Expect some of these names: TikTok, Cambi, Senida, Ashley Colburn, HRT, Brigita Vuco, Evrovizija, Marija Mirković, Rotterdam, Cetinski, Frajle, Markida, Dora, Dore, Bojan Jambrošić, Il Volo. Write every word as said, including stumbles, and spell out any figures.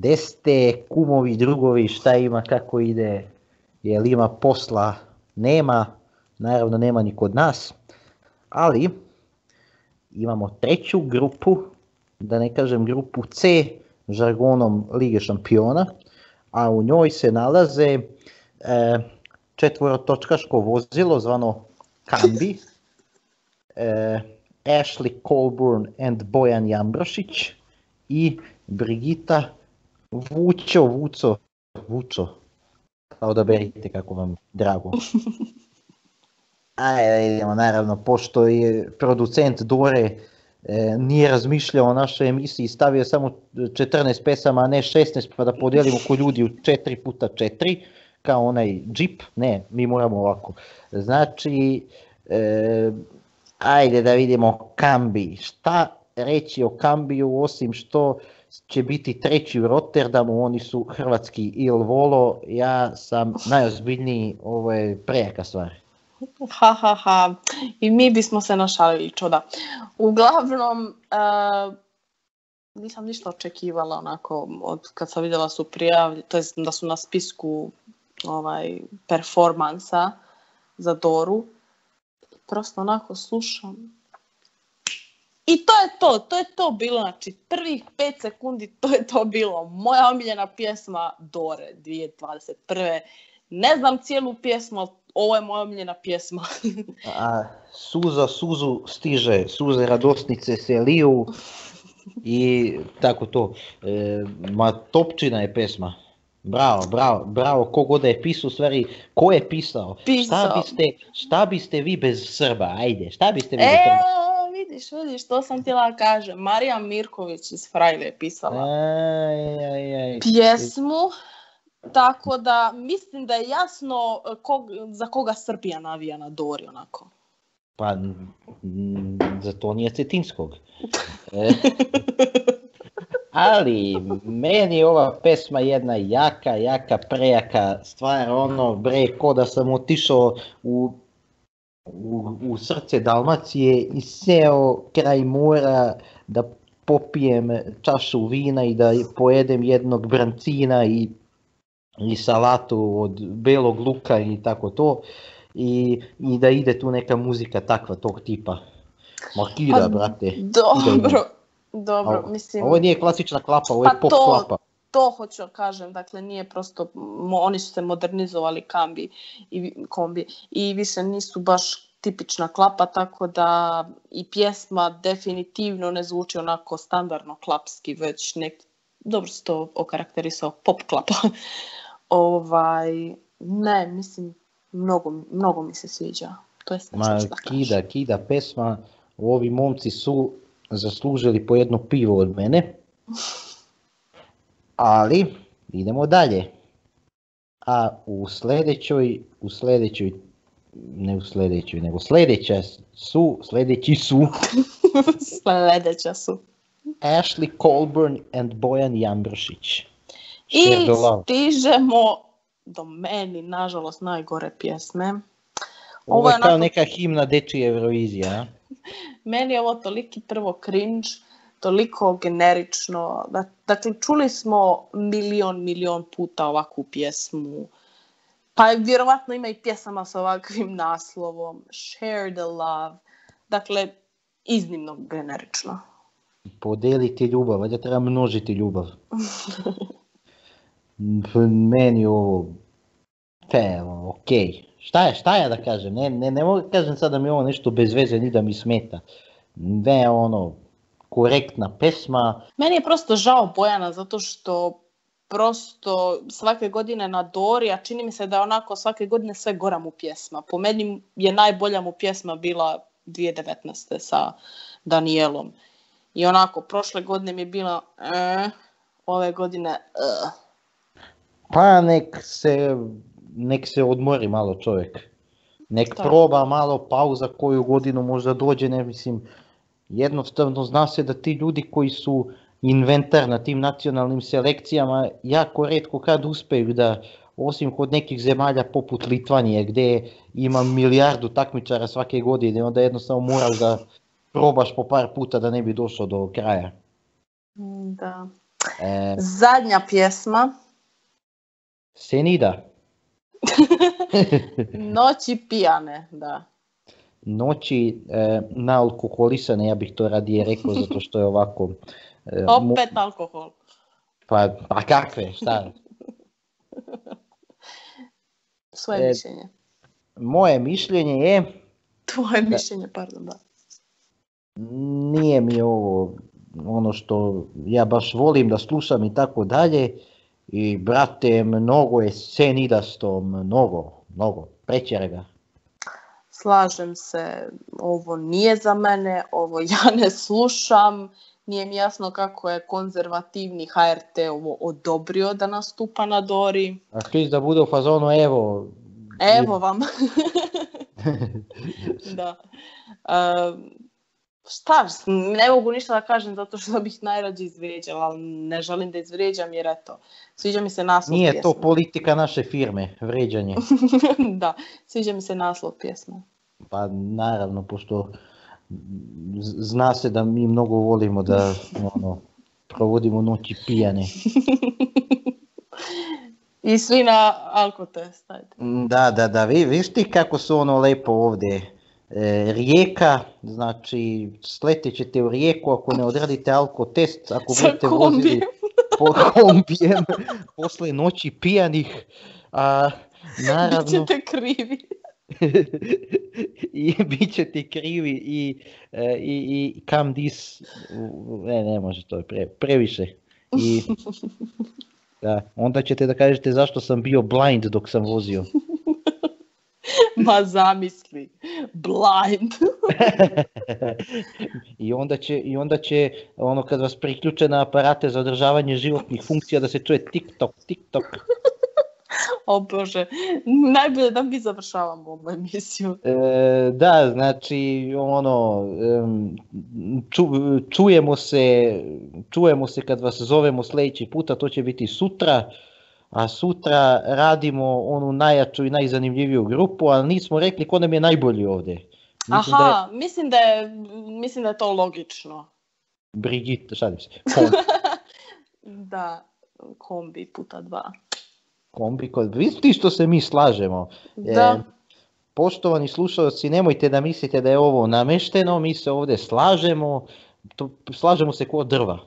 desete, kumovi, drugovi, šta ima, kako ide, jel ima posla, nema, naravno nema ni kod nas, ali imamo treću grupu, da ne kažem grupu C, žargonom Lige šampiona, a u njoj se nalaze e, četvorotočkaško vozilo zvano Cambi, e, Ashley Colburn and Bojan Jambrošić i Brigita Vuco, Vuco, Vuco, odaberite kako vam drago. Ajde, idemo, naravno, pošto je producent Dore e, nije razmišljao o našoj emisiji, stavio samo četrnaest pesama, a ne šesnaest, pa da podijelimo ko ljudi u četiri puta četiri, kao onaj džip, ne, mi moramo ovako. Znači, e, ajde da vidimo Cambi, šta reći o Cambiju osim što će biti treći u Rotterdamu, oni su hrvatski Il Volo, ja sam najozbiljniji, ovo je prejaka stvar. Ha, ha, ha. I mi bismo se našalili, čuda. Uglavnom, uh, nisam ništa očekivala onako od kad sam vidjela su prijavljeni, to jest da su na spisku ovaj, performansa za Doru. Prosto onako slušam. I to je to, to je to bilo, znači prvih pet sekundi to je to bilo. Moja omiljena pjesma Dore dvije tisuće dvadeset prve. Ne znam cijelu pjesmu, ovo je moja omiljena pjesma. A, suza suzu stiže, suze radosnice se liju i tako to. E, ma topčina je pjesma. Bravo, bravo, bravo, ko god je pisao, stvari, ko je pisao? Pisao. Šta biste, šta biste vi bez Srba, ajde, šta biste vi e, bez Srba? Vidiš, vidiš, to sam htjela kažem. Marija Mirković iz Frajle je pisala aj, aj, aj. pjesmu. Tako da mislim da je jasno kog, za koga Srbija navija na Dori onako. Pa za to nije Cetinskog. E, ali meni je ova pesma jedna jaka, jaka, prejaka stvar, ono bre ko da sam otišao u, u, u srce Dalmacije i seo kraj mora da popijem čašu vina i da pojedem jednog brancina i i salatu od belog luka i tako to, i, i da ide tu neka muzika takva tog tipa. Markida, brate. Dobro, dobro, ovo, mislim... Ovo nije klasična klapa, ovo pa je pop to, klapa. To hoću kažem, dakle nije prosto, mo, oni su se modernizovali kambi i kombi i više nisu baš tipična klapa, tako da i pjesma definitivno ne zvuči onako standardno klapski, već neki, dobro se to okarakterisao, pop klapa. Ovaj, ne, mislim, mnogo, mnogo mi se sviđa. To je Ma, kida, kida pesma, ovi momci su zaslužili po jedno pivo od mene. Ali, idemo dalje. A u sljedećoj, u sljedećoj, ne u sljedećoj, nego sljedeća su, sljedeći su. sljedeća su. Ashley Colburn and Bojan Jambrošić. I stižemo do meni, nažalost, najgore pjesme. Ovo, ovo je kao nakon... neka himna dečija Eurovizija. Meni je ovo toliki prvo cringe, toliko generično. Dakle, čuli smo milion, milion puta ovakvu pjesmu. Pa vjerovatno ima i pjesama s ovakvim naslovom. Share the love. Dakle, iznimno generično. Podeliti ljubav, valjda treba množiti ljubav. Meni ovo, te, ok, šta je, šta ja da kažem, ne, ne, ne mogu kažem sad da mi ovo nešto bez veze ni da mi smeta, ne ono, korektna pesma. Meni je prosto žao Bojana zato što prosto svake godine na Dori, a čini mi se da onako svake godine sve gora mu pjesma, po meni je najbolja mu pjesma bila dvije tisuće devetnaeste sa Danielom. I onako, prošle godine mi je bila, eh, ove godine, eh. Pa nek se, nek se odmori malo čovjek. Nek Tako. proba malo pauza koju godinu možda dođe, ne mislim, jednostavno zna se da ti ljudi koji su inventar na tim nacionalnim selekcijama jako retko kad uspeju da, osim kod nekih zemalja poput Litvanije gdje ima milijardu takmičara svake godine, onda jednostavno moraš da probaš po par puta da ne bi došao do kraja. Da. E, Zadnja pjesma. Senida. Noći pijane, da. Noći e, naalkoholisane, ja bih to radije rekao, zato što je ovako... E, Opet mo- alkohol. Pa, pa kakve, šta? Svoje e, mišljenje. Moje mišljenje je... Tvoje da, mišljenje, pardon, da. Nije mi ovo ono što ja baš volim da slušam i tako dalje. I brate, mnogo je scenidasto, mnogo, mnogo, prećere ga. Slažem se, ovo nije za mene, ovo ja ne slušam, nije mi jasno kako je konzervativni H R T ovo odobrio da nastupa na Dori. A htješ da bude u fazonu, evo... Evo vam. Da. Um, šta, ne mogu ništa da kažem zato što bih najrađe izvrijeđala, ali ne želim da izvrijeđam jer eto, sviđa mi se naslov Nije pjesme. Nije to politika naše firme, vrijeđanje. Da, sviđa mi se naslov pjesme. Pa naravno, pošto zna se da mi mnogo volimo da ono, provodimo noći pijane. I svi na alkotest. Da, da, da, vi, viš ti kako su ono lepo ovdje. E, Rijeka, znači sletit ćete u Rijeku ako ne odradite alkotest, ako Sa budete kombijem. vozili po kombijem posle noći pijanih, a naravno... Bićete krivi. I bićete krivi i, i, i kam dis... Ne, ne može, to je pre, previše. I, da, onda ćete da kažete zašto sam bio blind dok sam vozio. Ma zamisli, blind. I onda će, i onda će ono kad vas priključe na aparate za održavanje životnih funkcija da se čuje TikTok, TikTok. O Bože, najbolje da mi završavamo ovu emisiju. E, da, znači ono, ču, čujemo se, čujemo se kad vas zovemo sljedeći puta, to će biti sutra. A sutra radimo onu najjaču i najzanimljiviju grupu, ali nismo rekli ko nam je najbolji ovdje. Mislim Aha, da je... Mislim, da je, mislim da je to logično. Brigita, šalim se. Da, kombi puta dva. Kombi, kod... vidite što se mi slažemo. Da. E, poštovani slušalci, nemojte da mislite da je ovo namešteno, mi se ovdje slažemo, to, slažemo se ko drva.